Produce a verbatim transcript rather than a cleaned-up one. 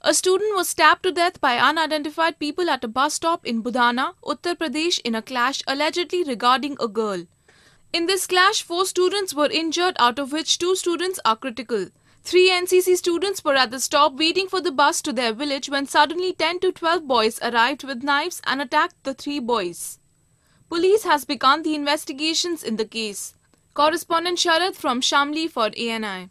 A student was stabbed to death by unidentified people at a bus stop in Budhana, Uttar Pradesh in a clash allegedly regarding a girl. In this clash, four students were injured, out of which two students are critical. Three N C C students were at the stop waiting for the bus to their village when suddenly ten to twelve boys arrived with knives and attacked the three boys. Police has begun the investigations in the case. Correspondent Sharad from Shamli for A N I.